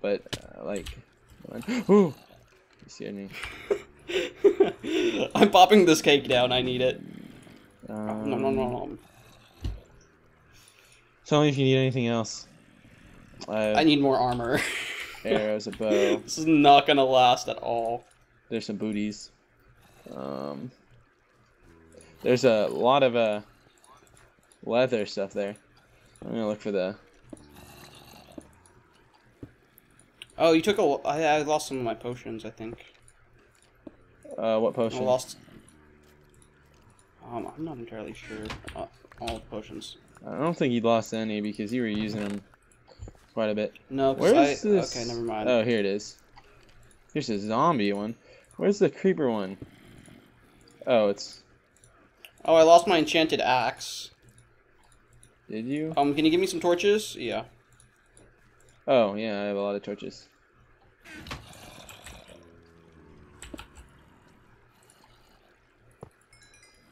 But, like... You scared me. I'm popping this cake down, I need it. No. Tell me if you need anything else. I need more armor. Arrows, a bow. This is not gonna last at all. There's some booties. There's a lot of leather stuff there. I'm gonna look for the... Oh, you took a... I lost some of my potions, I think. What potion? I lost... I'm not entirely sure all the potions. I don't think you lost any because you were using them quite a bit. No, because I... This... Okay, never mind. Oh, here it is. Here's a zombie one. Where's the creeper one? Oh, it's... Oh, I lost my enchanted axe. Did you? Can you give me some torches? Yeah. Oh, yeah, I have a lot of torches.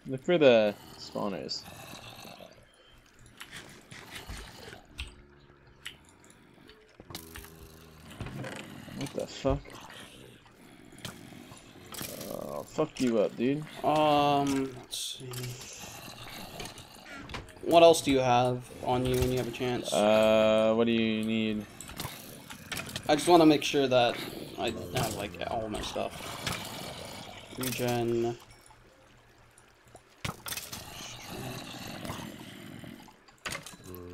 Look for the spawners. What the fuck? I'll fuck you up, dude. Let's see. What else do you have on you when you have a chance? What do you need? I just want to make sure that I have, like, all my stuff. Regen.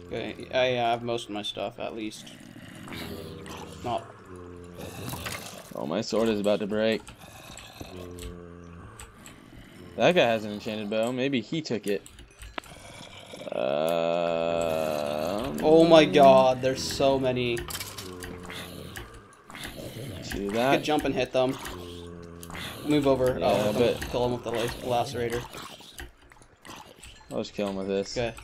Okay, I have most of my stuff, at least. Not. Oh, my sword is about to break. That guy has an enchanted bow. Maybe he took it. Oh my god, there's so many. Do that. I could jump and hit them. Move over. Yeah, oh, but kill him with the lacerator. I'll just kill him with this. Okay.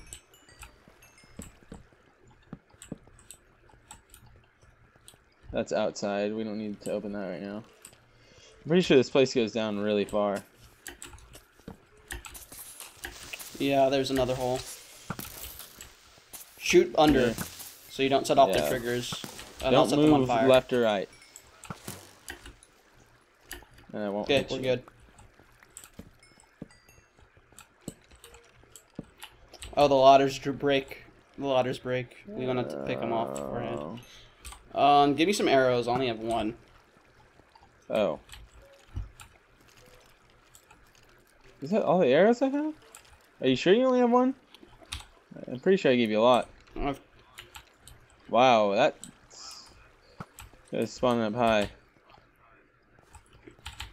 That's outside. We don't need to open that right now. I'm pretty sure this place goes down really far. Yeah, there's another hole. Shoot under, so you don't set off the triggers. Don't set move them on fire. Left or right. And I won't. Okay, we're good. Oh, the ladders break. The ladders break. We want to pick them off beforehand. Give me some arrows. I only have one. Oh. Is that all the arrows I have? Are you sure you only have one? I'm pretty sure I gave you a lot. Wow, that's spawning up high.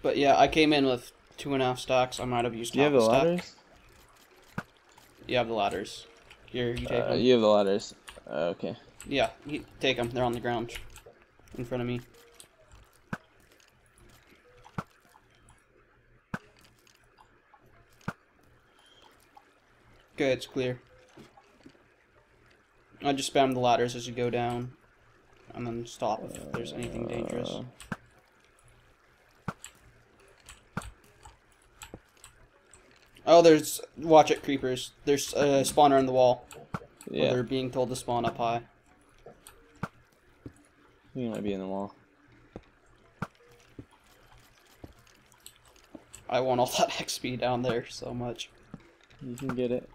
But yeah, I came in with 2.5 stocks. I might have used. Do you have the ladders? You have the ladders. Here, you take them. You have the ladders. Okay. Yeah, you take them. They're on the ground, in front of me. Okay, it's clear. I just spam the ladders as you go down, and then stop if there's anything dangerous. Oh, there's... Watch it, creepers. There's a spawner on the wall. Yeah. They're being told to spawn up high. You might be in the wall. I want all that XP down there so much. You can get it.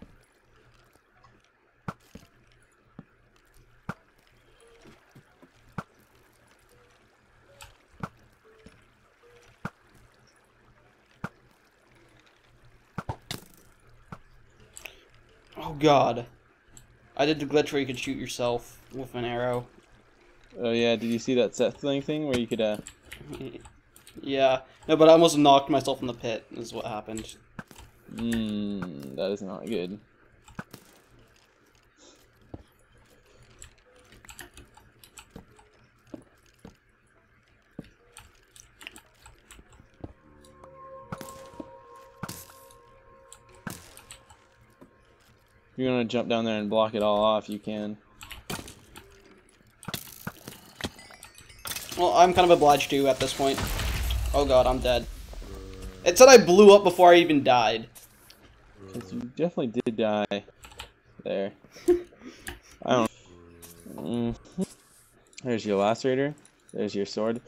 Oh god. I did the glitch where you could shoot yourself with an arrow. Oh yeah, did you see that set thing where you could Yeah. No, but I almost knocked myself in the pit is what happened. That is not good. If you want to jump down there and block it all off, you can. Well, I'm kind of obliged to at this point. Oh god, I'm dead. It said I blew up before I even died. You definitely did die. There. I don't know. There's your lacerator. There's your sword.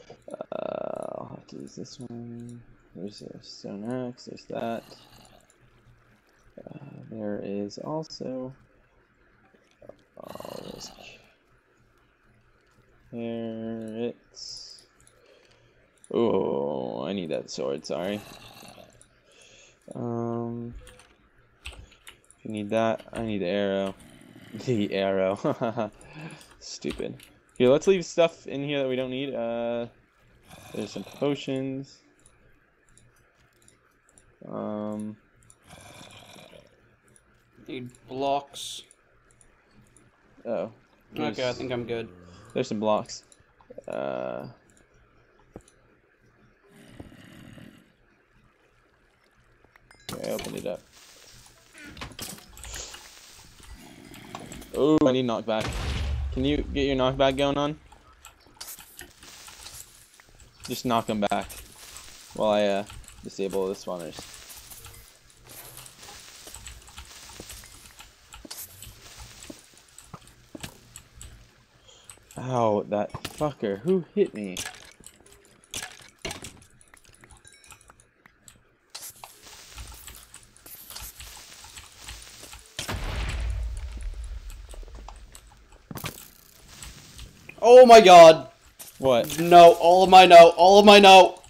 I'll have to use this one. There's a stone axe. There's that. There is also there it's. Oh, I need that sword. Sorry. If you need that, I need the arrow. The arrow. Stupid. Here, let's leave stuff in here that we don't need. There's some potions. Need blocks. Oh. Okay, I think I'm good. There's some blocks. Okay, I opened it up. Oh, I need knockback. Can you get your knockback going on? Just knock them back while I disable the spawners. Ow, that fucker. Who hit me? Oh my god! What? No, all of my no, all of my no!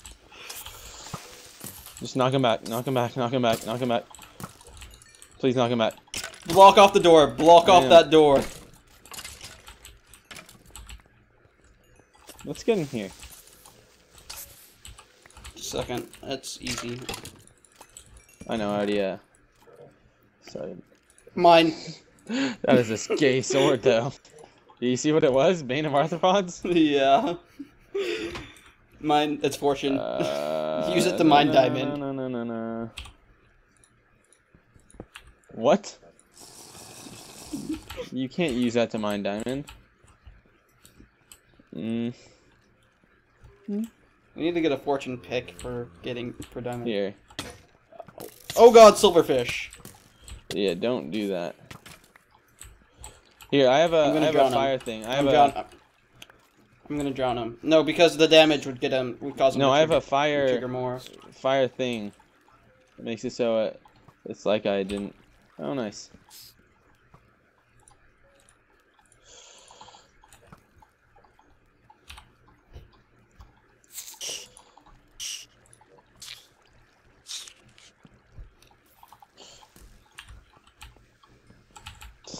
Just knock him back, knock him back, knock him back, knock him back. Please knock him back. Block off the door, block off that door. Let's get in here. Second, that's easy. I know, I already, sorry. Mine. That is this gay sword, though. Do you see what it was? Bane of Arthropods? Yeah. Mine, it's fortune. Use it to mine diamond. No, no, no, no. What? You can't use that to mine diamond. Mm. We need to get a fortune pick for getting per diamond. Here. Oh god, silverfish. Yeah, don't do that. Here, I have a fire thing. I'm gonna drown him. No, because the damage would get him. Would cause him to trigger, I have a fire. More. Fire thing. It makes it so it's like I didn't. Oh, nice.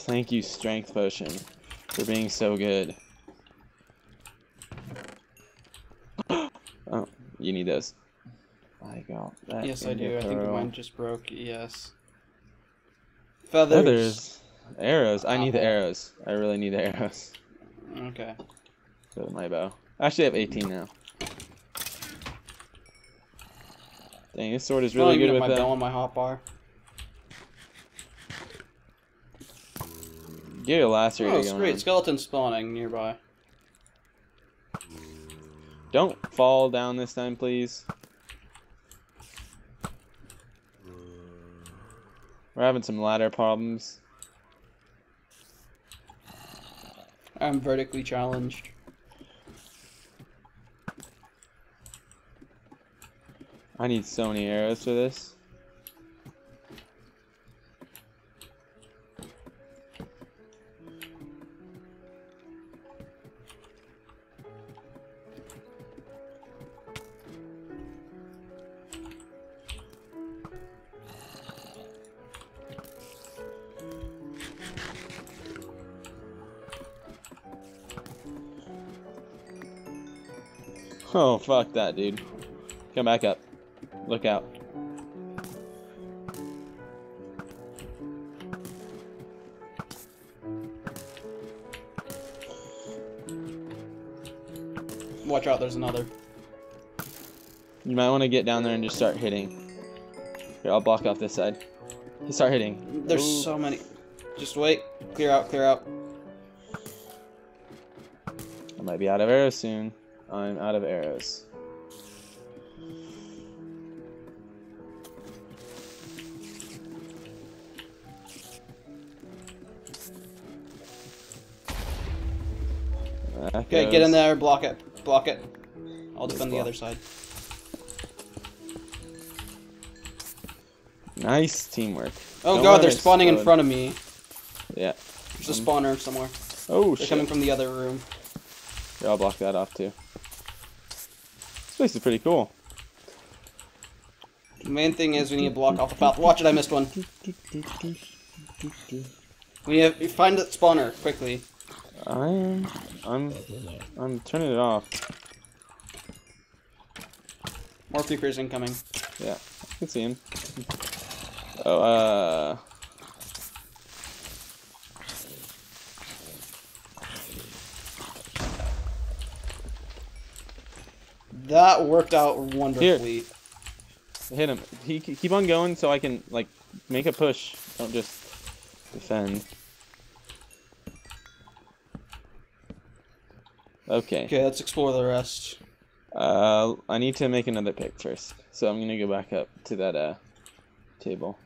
Thank you, Strength Potion, for being so good. Oh, you need those. I got that. Yes, I do. I think mine just broke. Yes. Feathers. Feathers. Arrows. I need the arrows. I really need the arrows. Okay. Go to my bow. I actually have 18 now. Dang, this sword is really good with my bow on my hotbar. Get your lacerator going. Oh, great. Skeleton spawning nearby. Don't fall down this time, please. We're having some ladder problems. I'm vertically challenged. I need so many arrows for this. Oh, fuck that, dude. Come back up. Look out. Watch out, there's another. You might want to get down there and just start hitting. Here, I'll block off this side. Just start hitting. There's so many. Just wait. Clear out, clear out. I might be out of arrows soon. I'm out of arrows. Okay, get in there, block it. Block it. I'll defend the other side. Nice teamwork. Oh god, they're spawning in front of me. Yeah. There's a spawner somewhere. Oh shit. They're coming from the other room. Yeah, I'll block that off too. This place is pretty cool. The main thing is we need to block off the path. Watch it, I missed one. We need to find that spawner quickly. I'm turning it off. More creepers incoming. Yeah, I can see him. Oh, that worked out wonderfully. Here. Hit him. He keep on going so I can like make a push. Don't just defend. Okay. Okay, let's explore the rest. I need to make another pick first, so I'm gonna go back up to that table.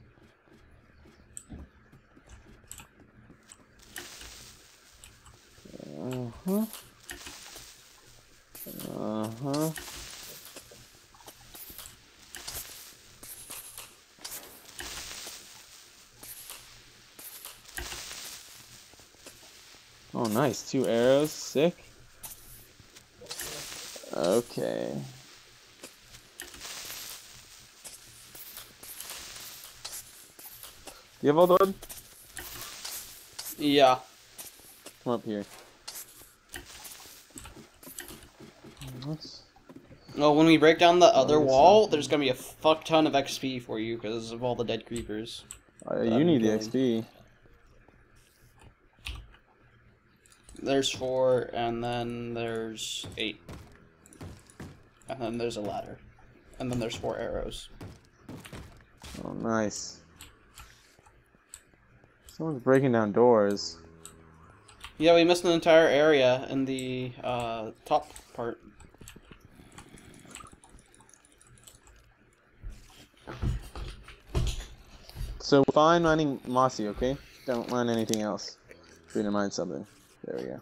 Oh, nice. 2 arrows. Sick. Okay. You have all the wood? Yeah. Come up here. No, when we break down the other wall, there's going to be a fuck ton of XP for you because of all the dead creepers. You need the XP. There's 4, and then there's 8. And then there's a ladder. And then there's 4 arrows. Oh, nice. Someone's breaking down doors. Yeah, we missed an entire area in the top part. So, fine mining Mossy, okay? Don't mine anything else. We need to mine something. There we go.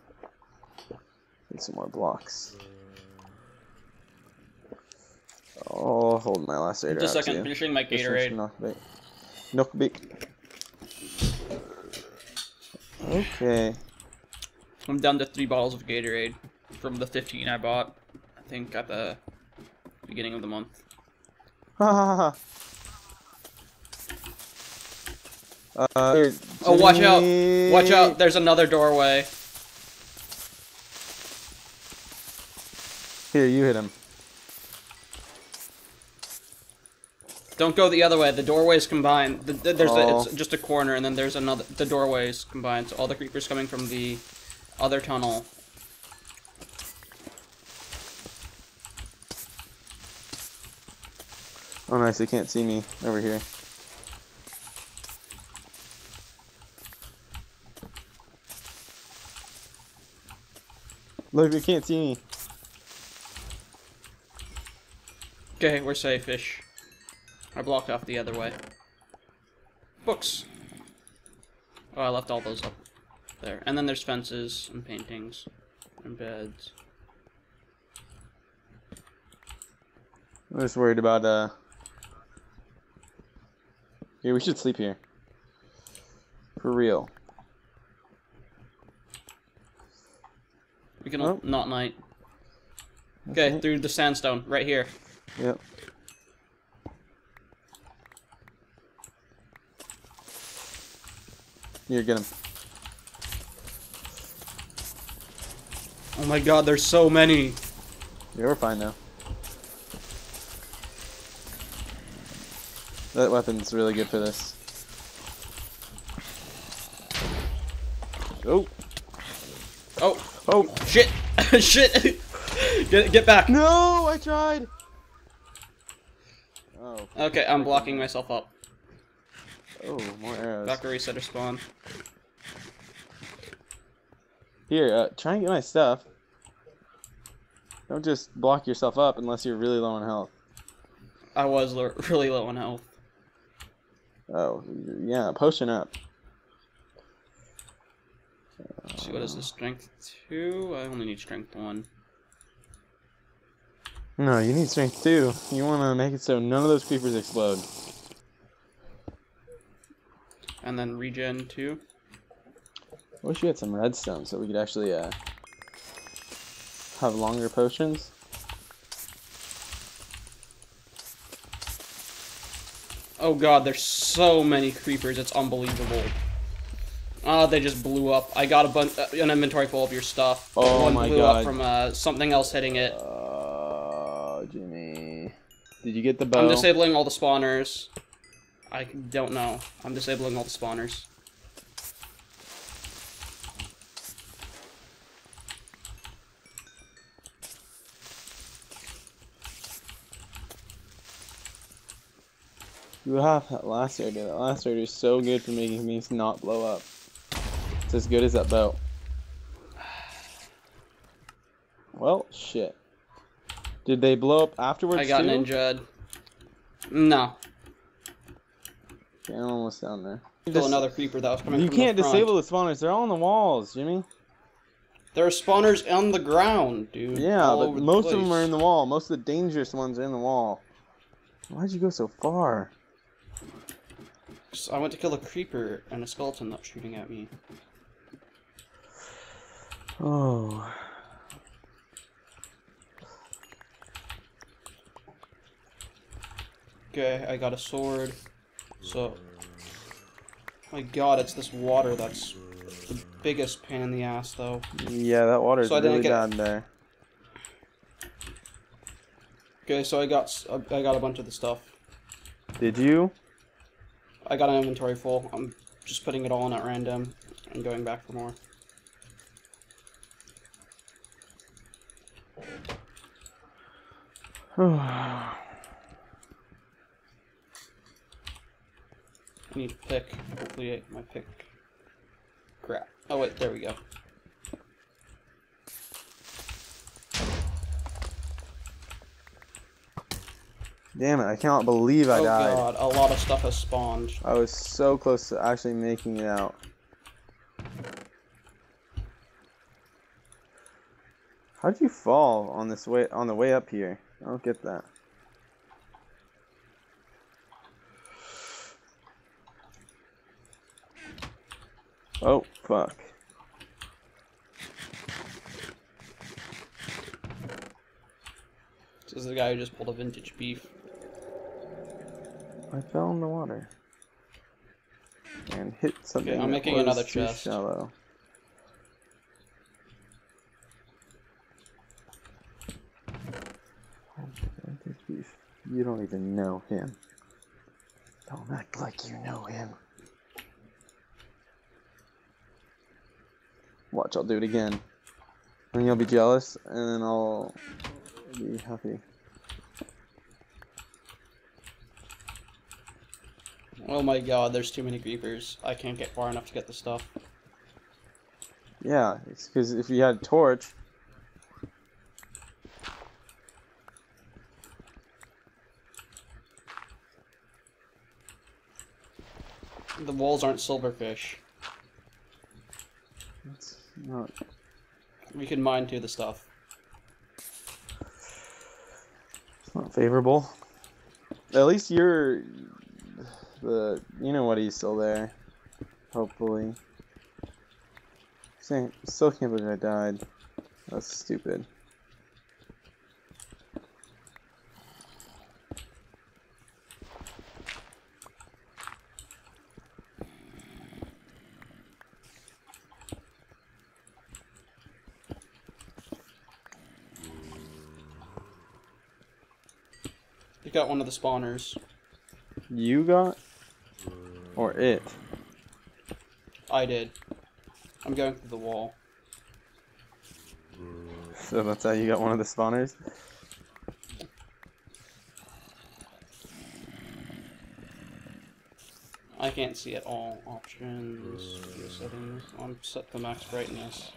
Need some more blocks. Oh, hold my last Gatorade. Just a second, finishing my Gatorade. Knockback. Okay. I'm down to 3 bottles of Gatorade from the 15 I bought, I think, at the beginning of the month. Oh, watch out! Watch out! There's another doorway. Here, you hit him. Don't go the other way. The doorways combine. There's it's just a corner, and then there's another. The doorways combine. So all the creepers coming from the other tunnel. Oh nice! They can't see me over here. Look, they can't see me. Okay, we're safe-ish. I blocked off the other way. Books! Oh, I left all those up there. And then there's fences and paintings and beds. I'm just worried about, yeah, we should sleep here. For real. We can not night. Okay, through the sandstone, right here. Yep. Here, get him. Oh my god, there's so many. Yeah, we're fine now. That weapon's really good for this. Oh. Oh. Oh shit! Shit! Get back! No, I tried. Oh. Okay, I'm blocking myself up. Oh, more arrows. Back to reset or spawn. Here, try and get my stuff. Don't just block yourself up unless you're really low on health. I was really low on health. Oh, yeah, potion up. Let's see, what is this? Strength 2? I only need strength 1. No, you need strength too. You want to make it so none of those creepers explode. And then regen too. I wish we had some redstone so we could actually have longer potions. Oh god, there's so many creepers, it's unbelievable. Ah, they just blew up. I got a bunch, an inventory full of your stuff. Oh one my blew god. Up from something else hitting it. Oh, Jimmy. Did you get the bow? I'm disabling all the spawners. I don't know. I'm disabling all the spawners. You have that lacerator. That lacerator is so good for making things not blow up. It's as good as that bow. Well, shit. Did they blow up afterwards? I got ninja'd. No. Okay, I'm almost down there. Still another creeper that was coming. You can't disable the spawners. They're all on the walls, Jimmy. There are spawners on the ground, dude. Yeah, but most of them are in the wall. Most of the dangerous ones are in the wall. Why'd you go so far? I went to kill a creeper and a skeleton that's shooting at me. Oh. Okay, I got a sword. So. My god, it's this water that's the biggest pain in the ass, though. Yeah, that water's really down there. Okay, so I got a bunch of the stuff. Did you? I got an inventory full. I'm just putting it all in at random and going back for more. I need a pick. Hopefully my pick. Crap. Oh wait, there we go. Damn it, I cannot believe I died. Oh god, a lot of stuff has spawned. I was so close to actually making it out. How'd you fall on this way on the way up here? I don't get that. Oh fuck. This is the guy who just pulled a vintage beef. I fell in the water and hit something. Okay, I'm making another chest. Too shallow. You don't even know him. Don't act like you know him. Watch, I'll do it again, and you'll be jealous, and then I'll be happy. Oh my god, there's too many creepers. I can't get far enough to get the stuff. Yeah, it's because if you had a torch... The walls aren't silverfish. That's not... We can mine through the stuff. It's not favorable. At least you're... you know what, he's still there. Hopefully. Still can't believe I died. That's stupid. You got one of the spawners. You got? Or it? I did. I'm going through the wall. So that's how you got one of the spawners? I can't see at all. Options, video settings. I'm set to max brightness.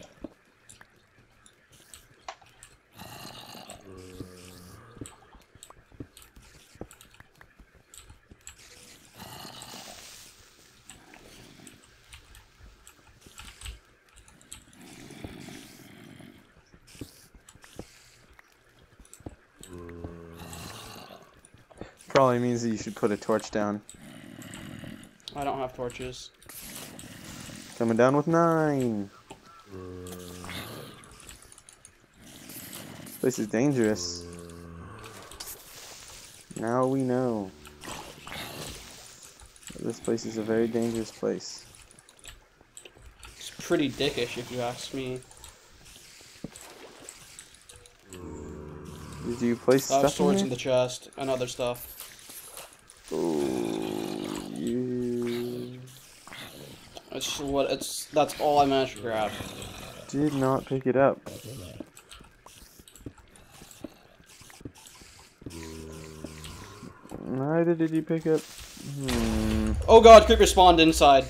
probably means that you should put a torch down. I don't have torches. Coming down with 9. This place is dangerous. Now we know. This place is a very dangerous place. It's pretty dickish, if you ask me. Did you place I have stuff in swords in the chest and other stuff. Oh, you. It's what it's. That's all I managed to grab. Did not pick it up. Neither did you pick up. Oh god, creeper spawned inside.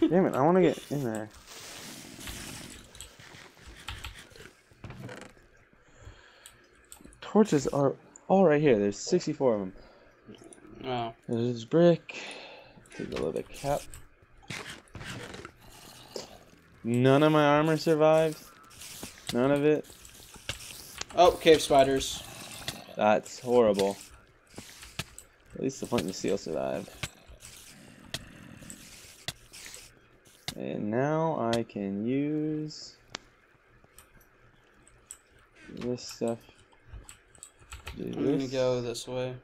Damn it! I want to get in there. Torches are all right here. There's 64 of them. Wow. There's brick. Take a leather cap. None of my armor survived. None of it. Oh, cave spiders. That's horrible. At least the flint and steel survived. And now I can use this stuff. I'm gonna go this way.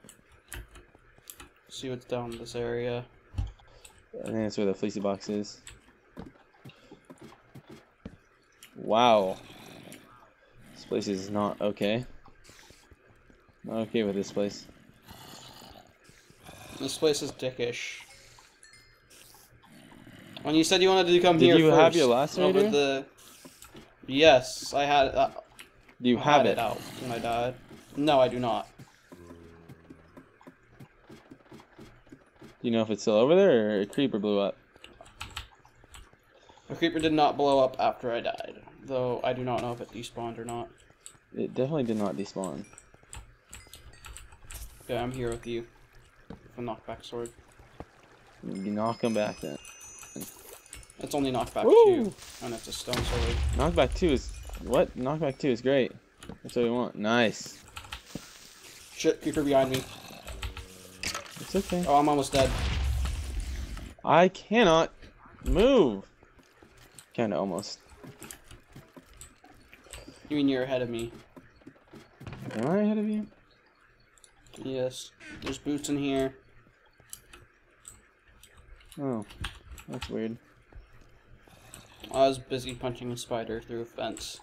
See what's down in this area. I think that's where the fleecy box is. Wow. This place is not okay. Not okay with this place. This place is dickish. When you said you wanted to come here first. Did you have your lacerator? Over the... Yes, I had it out. Do you have it out when I died? No, I do not. Do you know if it's still over there, or a creeper blew up? A creeper did not blow up after I died, though I do not know if it despawned or not. It definitely did not despawn. Okay, I'm here with you. With a knockback sword. You knock him back then. It's only knockback 2, and it's a stone sword. Knockback 2 is... What? Knockback 2 is great. That's what we want. Nice. Shit, creeper behind me. It's okay. Oh, I'm almost dead. I cannot move. Kinda almost. You mean you're ahead of me? Am I ahead of you? Yes. There's boots in here. Oh, that's weird. I was busy punching a spider through a fence.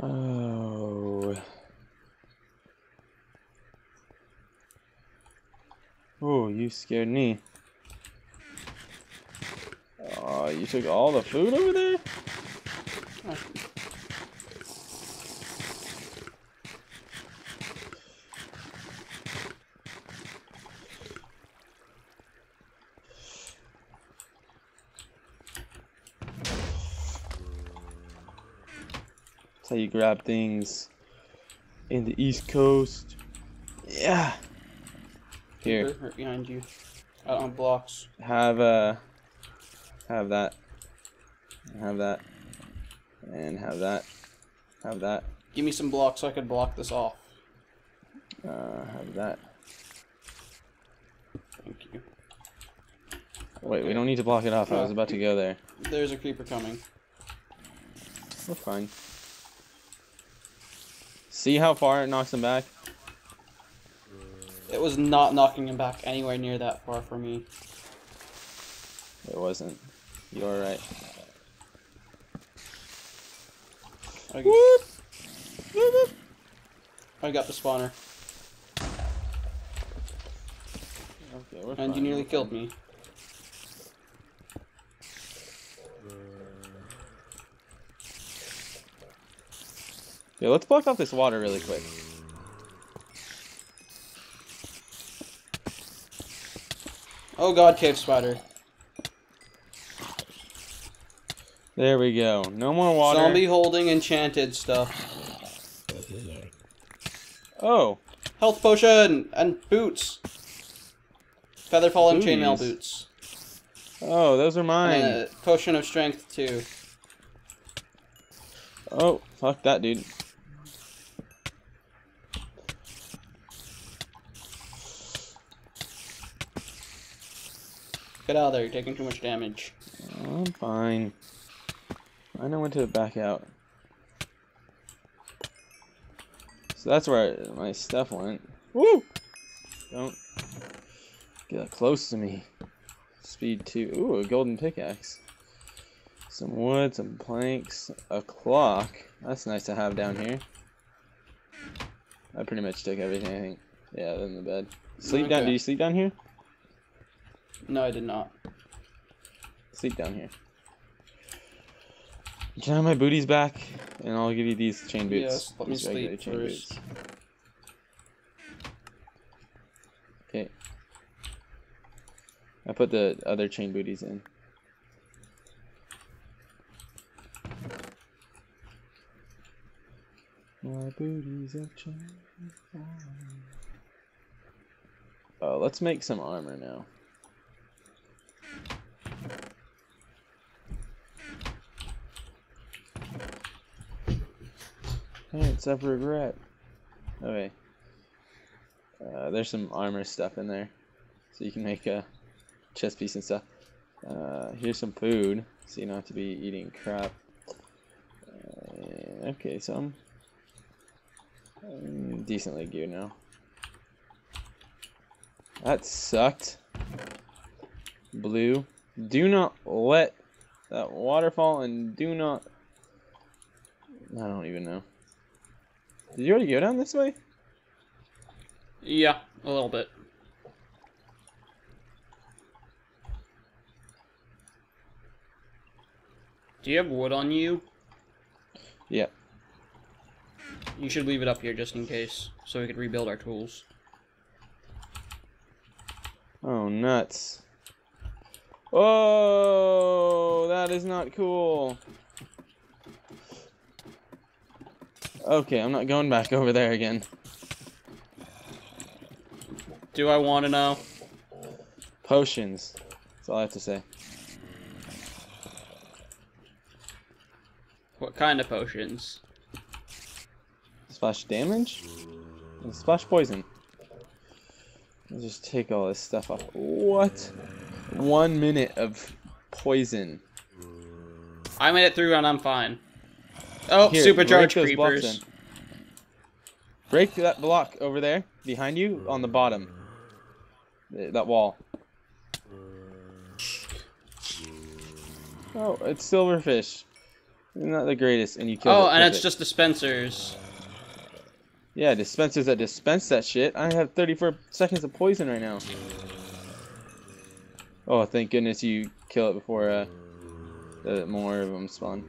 Oh. Oh, you scared me. Oh, you took all the food over there? Oh. That's how you grab things in the East Coast. Yeah. Here. Right behind you. Out on blocks. Have that. Have that. And have that. Have that. Give me some blocks so I can block this off. Have that. Thank you. Wait, okay. We don't need to block it off. I was about to go there. There's a creeper coming. We're fine. See how far it knocks him back? It was not knocking him back anywhere near that far for me. It wasn't. You're right. I got the spawner. Okay, we're fine. You nearly killed me. Yeah, let's block off this water really quick. Oh god, cave spider. There we go. No more water. Zombie holding enchanted stuff. Oh. Health potion and boots. Featherfall and chainmail boots. Oh, those are mine. And a potion of strength too. Oh, fuck that, dude. Get out of there, you're taking too much damage. Oh, I'm fine. I know when to back out. So that's where my stuff went. Woo! Don't get close to me. Speed 2. Ooh, a golden pickaxe. Some wood, some planks, a clock. That's nice to have down here. I pretty much took everything, I think. Yeah, in the bed. Sleep down. Do you sleep down here? No, I did not. Sleep down here. Can I have my booties back? And I'll give you these chain boots. Yes, let me sleep first. Okay. I put the other chain booties in. My booties are chained. Oh, let's make some armor now. Except for regret. Okay. There's some armor stuff in there. So you can make a chest piece and stuff. Here's some food. So you don't have to be eating crap. Okay, so I'm decently geared now. That sucked. Blue. Do not let that waterfall and do not... I don't even know. Did you already go down this way? Yeah, a little bit. Do you have wood on you? Yeah. You should leave it up here just in case, so we could rebuild our tools. Oh, nuts. Oh, that is not cool. Okay, I'm not going back over there again. Do I want to know? Potions. That's all I have to say. What kind of potions? Splash damage? And splash poison. I'll just take all this stuff off. What? 1 minute of poison. I made it through and I'm fine. Oh, here, supercharged creepers. Break that block over there, behind you, on the bottom. That wall. Oh, it's silverfish. Not the greatest, and you killed it. Oh, and it's just dispensers. Yeah, dispensers that dispense that shit. I have 34 seconds of poison right now. Oh, thank goodness you kill it before more of them spawn.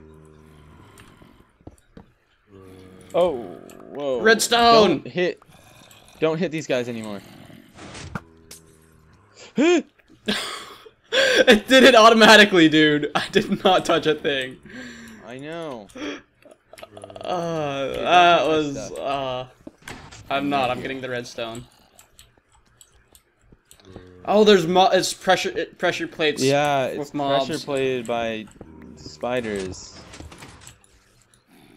Oh, whoa. Redstone! Don't hit these guys anymore. It did it automatically, dude. I did not touch a thing. I know. That was... I'm getting the redstone. Oh, there's it's pressure plates. Yeah, it's pressure plated by spiders.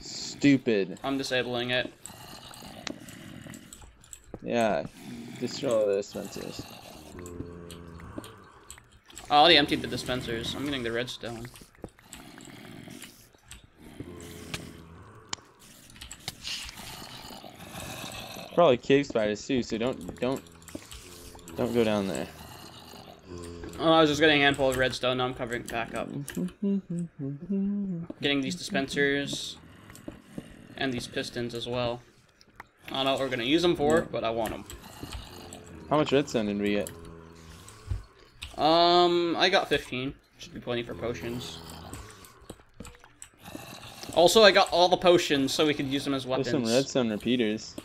Stupid. I'm disabling it. Yeah, destroy the dispensers. I already emptied the dispensers. I'm getting the redstone. Probably cave spiders too, so don't go down there. Oh, I was just getting a handful of redstone. Now I'm covering it back up. Getting these dispensers. And these pistons as well. I don't know what we're gonna use them for, but I want them. How much redstone did we get? I got 15. Should be plenty for potions. Also, I got all the potions, so we could use them as weapons. There's some redstone repeaters.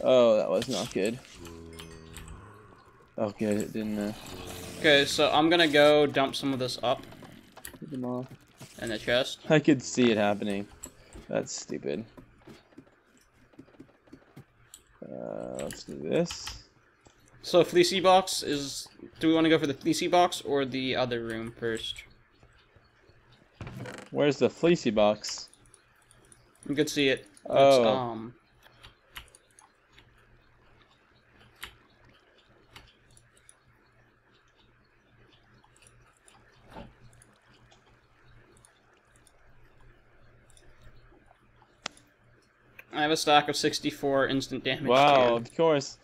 Oh, that was not good. Oh, good, it didn't. Okay, so I'm gonna go dump some of this up. Get them all. In the chest. I could see it happening. That's stupid. Let's do this. So fleecy box is... Do we want to go for the fleecy box or the other room first? Where's the fleecy box? You can see it. Oh. It's, I have a stock of 64 instant damage. Wow, of course.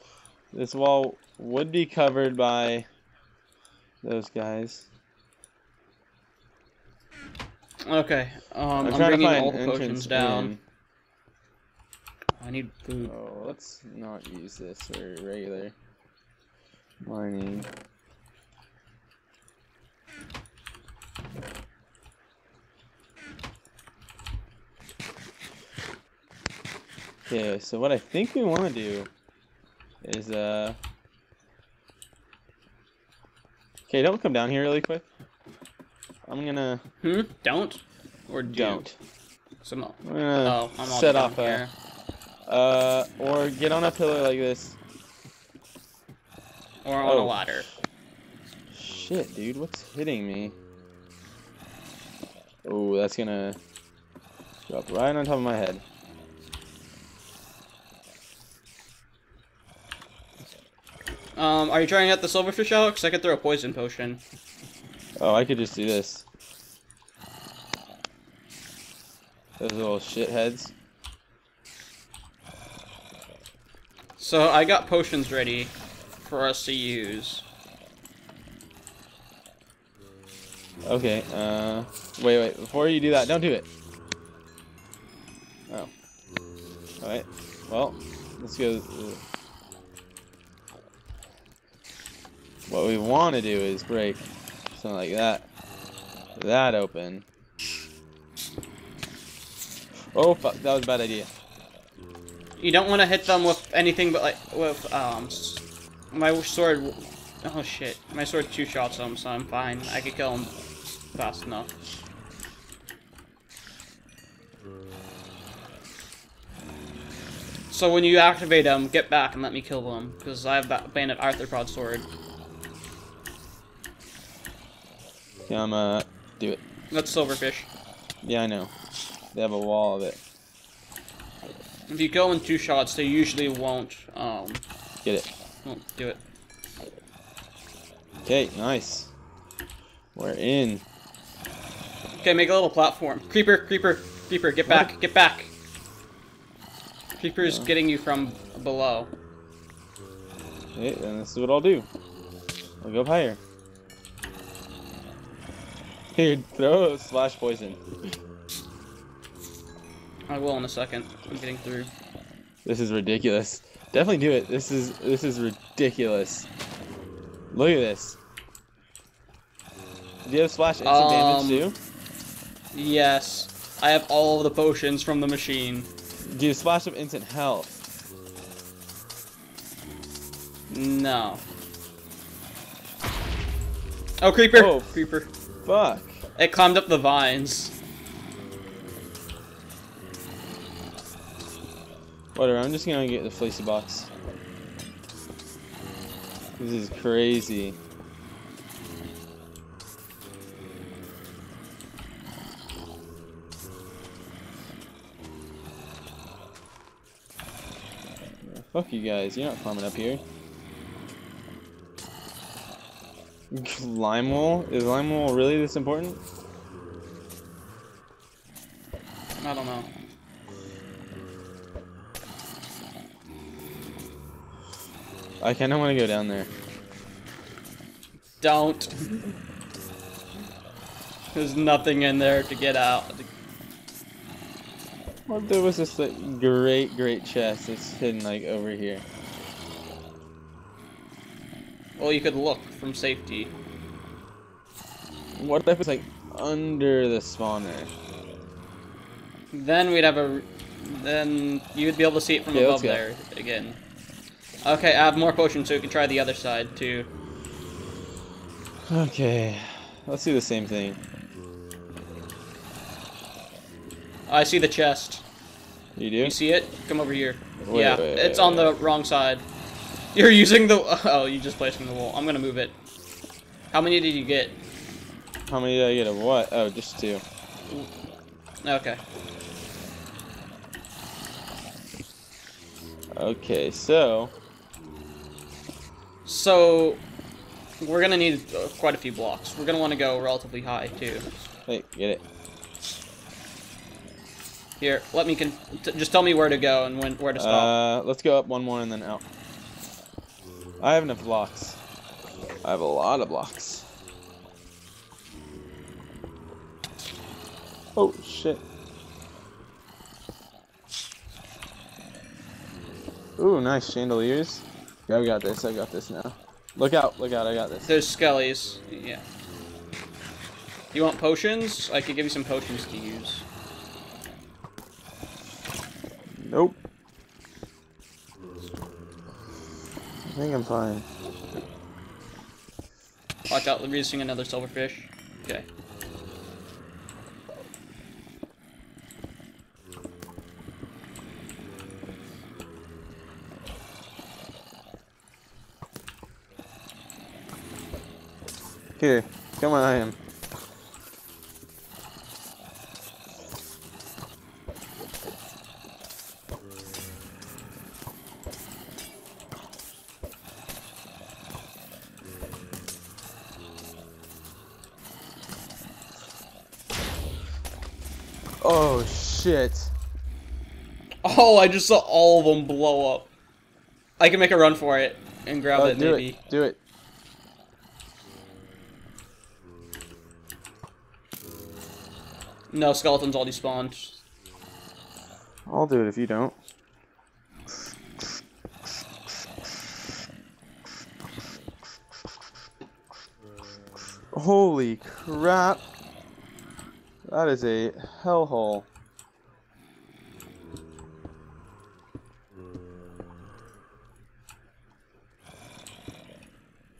This wall would be covered by those guys. Okay, I'm bringing all the potions down. I need food. Oh, let's not use this for regular mining. Okay, so what I think we want to do is, okay, don't come down here really quick. I'm gonna... Don't? Or do? Don't. So no. I'm gonna I'm all set off here. Or get on a pillar like this. Or on a ladder. Shit, dude, what's hitting me? Oh, that's gonna drop right on top of my head. Are you trying out the silverfish out? Because I could throw a poison potion. Oh, I could just do this. Those little shitheads. So, I got potions ready for us to use. Okay, wait, before you do that, don't do it. Oh. Alright, well, let's go... What we want to do is break something like that. That open. Oh fuck, that was a bad idea. You don't want to hit them with anything but like with my sword. Oh shit, my sword two shots them, so I'm fine. I could kill them fast enough. So when you activate them, get back and let me kill them because I have that bandit arthropod sword. Yeah, I'm do it. That's silverfish. Yeah, I know. They have a wall of it. If you go in two shots, they usually won't get it. Won't do it. Okay, nice. We're in. Okay, make a little platform. Creeper, creeper, creeper, get back, what? Get back. Creeper's getting you from below. Okay, then this is what I'll do. I'll go up higher. Dude, throw slash poison. I will in a second. I'm getting through. This is ridiculous. Definitely do it. This is ridiculous. Look at this. Do you have slash instant damage too? Yes. I have all of the potions from the machine. Do you slash of instant health? No. Oh, creeper! Oh, creeper. Fuck. It climbed up the vines. Whatever, I'm just gonna get the fleecy box. This is crazy. Fuck you guys, you're not climbing up here. Lime wool? Is lime wool really this important? I don't know. I kinda wanna go down there. Don't. There's nothing in there to get out. Well, there was this like, great chest that's hidden like over here. Well, you could look from safety. What if it's like under the spawner? Then we'd have a. Then you'd be able to see it from above there again. Okay, I have more potions, so we can try the other side too. Okay, let's do the same thing. I see the chest. You do? You see it? Come over here. Wait, yeah, it's on the wrong side. You're using the... Oh, you just placed in the wall. I'm gonna move it. How many did you get? How many did I get of what? Oh, just two. Okay. Okay, so... So... We're gonna need quite a few blocks. We're gonna want to go relatively high, too. Hey, get it. Here, let me... Just tell me where to go and where to stop. Let's go up one more and then out. I have enough blocks. I have a lot of blocks. Oh, shit. Ooh, nice chandeliers. Yeah, I got this. I got this now. Look out, I got this. There's skellies. Yeah. You want potions? I could give you some potions to use. Nope. I think I'm fine. Watch out, releasing another silverfish. Okay. Here, come on, I am. Oh, shit. Oh, I just saw all of them blow up. I can make a run for it and grab it, maybe. Do it. No, skeletons all despawned. I'll do it if you don't. Holy crap. That is a hellhole.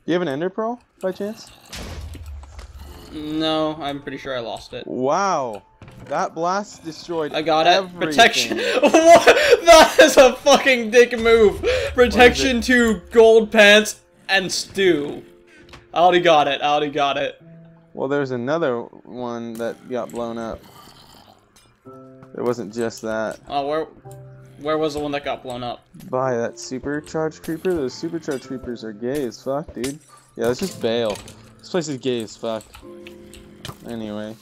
You have an ender pearl by chance? No, I'm pretty sure I lost it. Wow. That blast destroyed everything. I got it. Protection. What? That is a fucking dick move. Protection to gold pants and stew. I already got it. I already got it. Well, there's another one that got blown up. It wasn't just that. Oh, where was the one that got blown up? By that supercharged creeper. Those supercharged creepers are gay as fuck, dude. Yeah, let's just bail. This place is gay as fuck. Anyway.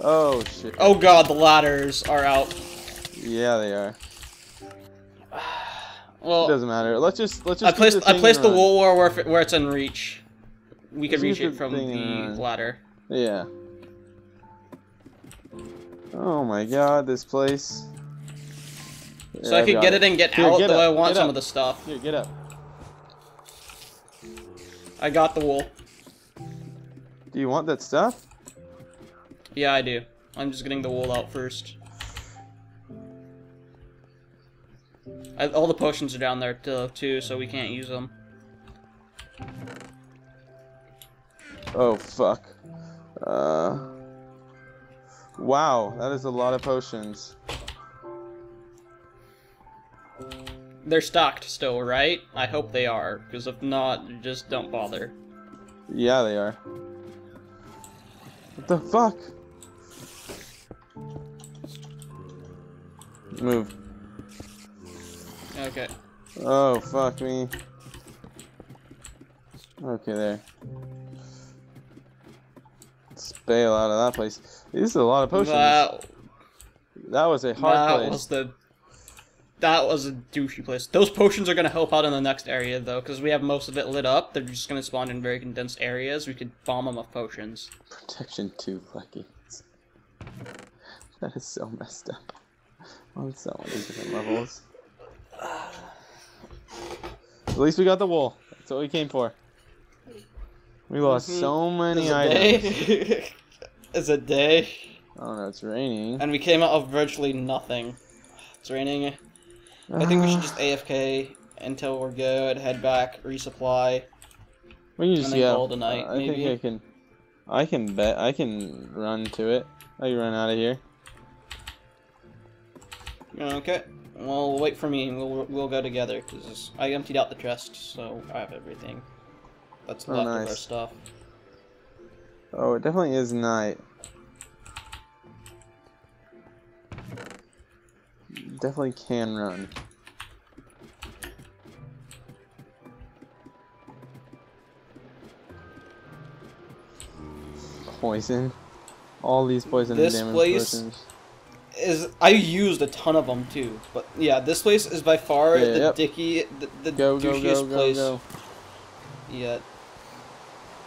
Oh, shit. Oh, God, the ladders are out. Yeah, they are. Well, it doesn't matter. Let's just I placed the wool war where it's in reach. We could reach it from the ladder. Yeah. Oh, my God, this place. So I could get it and get out, though I want some of the stuff. Here, get up. I got the wool. Do you want that stuff? Yeah, I do. I'm just getting the wool out first. All the potions are down there, too, so we can't use them. Oh, fuck. Wow, that is a lot of potions. They're stocked still, right? I hope they are, because if not, just don't bother. Yeah, they are. What the fuck? Move. Okay. Oh, fuck me. Okay, there. Let's bail out of that place. This is a lot of potions. That was a hard place. That was a douchey place. Those potions are going to help out in the next area, though, because we have most of it lit up. They're just going to spawn in very condensed areas. We could bomb them with potions. Protection 2 leggings. That is so messed up. On so many different levels. At least we got the wool. That's what we came for. We lost so many items. It's a day. Oh no, it's raining. And we came out of virtually nothing. It's raining. I think we should just AFK until we're good, head back, resupply. We can just call tonight. Maybe. I think I can bet I can run to it. I can run out of here. Okay. Well, wait for me. We'll go together because I emptied out the chest, so I have everything. That's left of our stuff. Oh, it definitely is night. Definitely can run. Poison. All these poison and damage potions. I used a ton of them too, but yeah, this place is by far the douchiest place yet.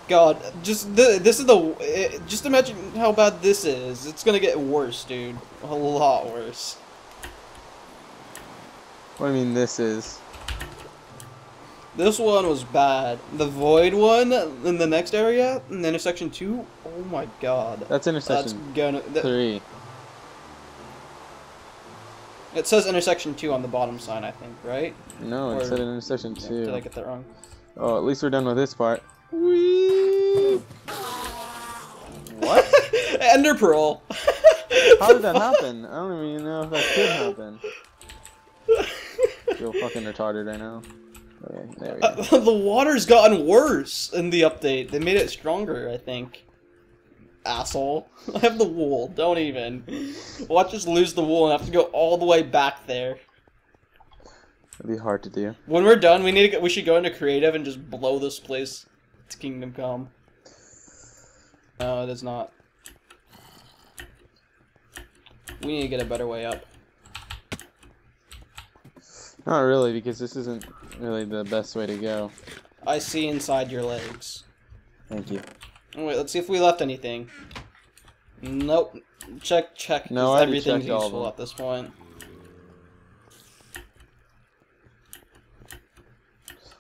God, just this is the just imagine how bad this is. It's gonna get worse, dude. A lot worse. What do you mean this is? This one was bad. The void one in the next area, in intersection 2. Oh my god. That's intersection 3. It says intersection 2 on the bottom sign, I think, right? No, it said intersection 2. Yeah, did I get that wrong? Oh, at least we're done with this part. Whee! What? Ender Pearl. How did that happen? I don't even know if that could happen. I feel fucking retarded right now. Okay, there we go. The water's gotten worse in the update. They made it stronger, I think. Asshole. I have the wool. Don't even. Watch us lose the wool and have to go all the way back there. It'd be hard to do. When we're done, we need to we should go into creative and just blow this place to Kingdom Come. No, it is not. We need to get a better way up. Not really, because this isn't really the best way to go. I see inside your legs. Thank you. Wait, let's see if we left anything. Nope. Check, check. No, everything's useful at this point.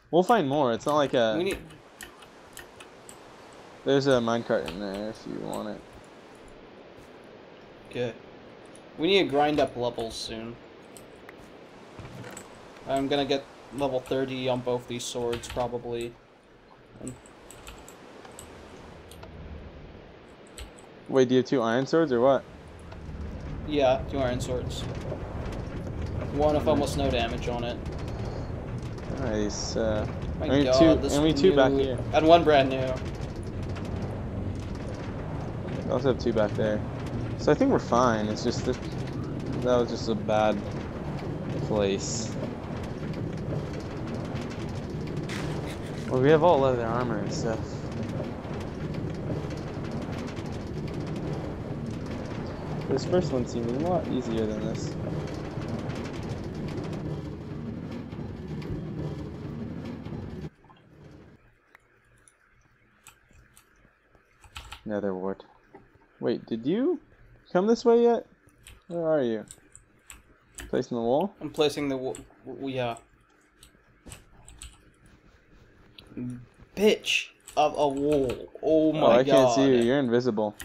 We'll find more. It's not like a... We need... There's a minecart in there if you want it. Okay. We need to grind up levels soon. I'm gonna get level 30 on both these swords, probably. And... Wait, do you have 2 iron swords or what? Yeah, 2 iron swords. One of almost no damage on it. Nice. Only God, 2 back here. And 1 brand new. I also have 2 back there. So I think we're fine. It's just that was just a bad place. Well, we have all leather armor and stuff. This first one seemed a lot easier than this. Nether wart. Wait, did you come this way yet? Where are you? Placing the wall? I'm placing the wall. Yeah. Bitch of a wall. Oh my god. I can't see you. You're invisible.